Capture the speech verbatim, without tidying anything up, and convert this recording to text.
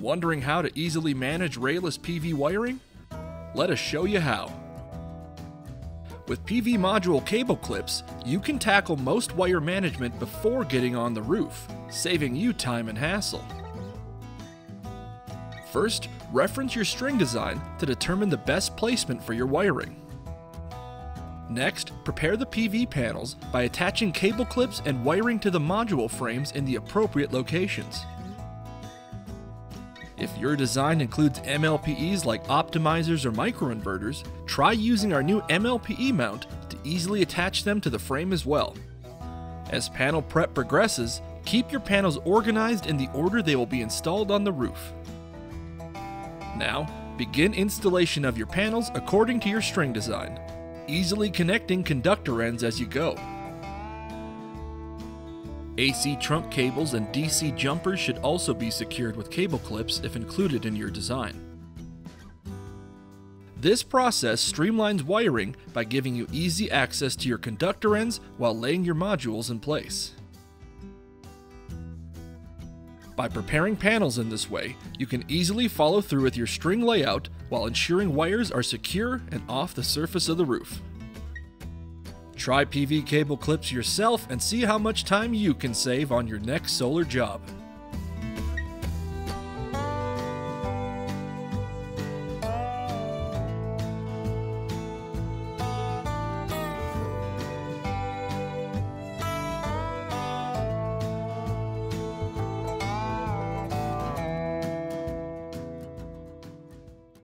Wondering how to easily manage rayless P V wiring? Let us show you how. With P V module cable clips, you can tackle most wire management before getting on the roof, saving you time and hassle. First, reference your string design to determine the best placement for your wiring. Next, prepare the P V panels by attaching cable clips and wiring to the module frames in the appropriate locations. If your design includes M L P Es like optimizers or microinverters, try using our new M L P E mount to easily attach them to the frame as well. As panel prep progresses, keep your panels organized in the order they will be installed on the roof. Now, begin installation of your panels according to your string design, easily connecting conductor ends as you go. A C trunk cables and D C jumpers should also be secured with cable clips if included in your design. This process streamlines wiring by giving you easy access to your conductor ends while laying your modules in place. By preparing panels in this way, you can easily follow through with your string layout while ensuring wires are secure and off the surface of the roof. Try P V cable clips yourself and see how much time you can save on your next solar job.